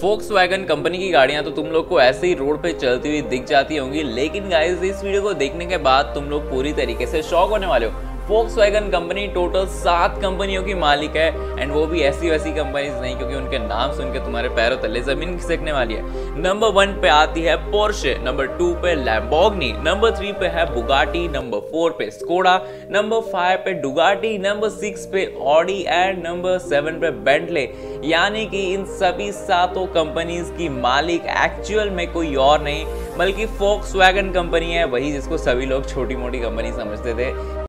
Volkswagen company की गाड़ियां तो तुम लोग को ऐसे ही रोड पे चलती हुई दिख जाती होंगी, लेकिन गाइस इस वीडियो को देखने के बाद तुम लोग पूरी तरीके से शॉक होने वाले हो। फोक्सवैगन कंपनी टोटल 7 कंपनियों की मालिक है, एंड वो भी ऐसी वैसी कंपनीज नहीं, क्योंकि उनके नाम सुन के तुम्हारे पैरों तले जमीन खिसकने वाली है। नंबर 1 पे आती है पोर्शे, नंबर 2 पे लैम्बोर्गिनी, नंबर 3 पे है बुगाटी, नंबर 4 पे स्कोडा, नंबर 5 पे डुगाटी, नंबर 6 पे ऑडी एंड नंबर 7 पे बेंटले। यानी कि इन सभी 7 कंपनीज की मालिक एक्चुअल में कोई और नहीं बल्कि फोक्सवैगन कंपनी है, वही जिसको सभी लोग छोटी मोटी कंपनी समझते थे।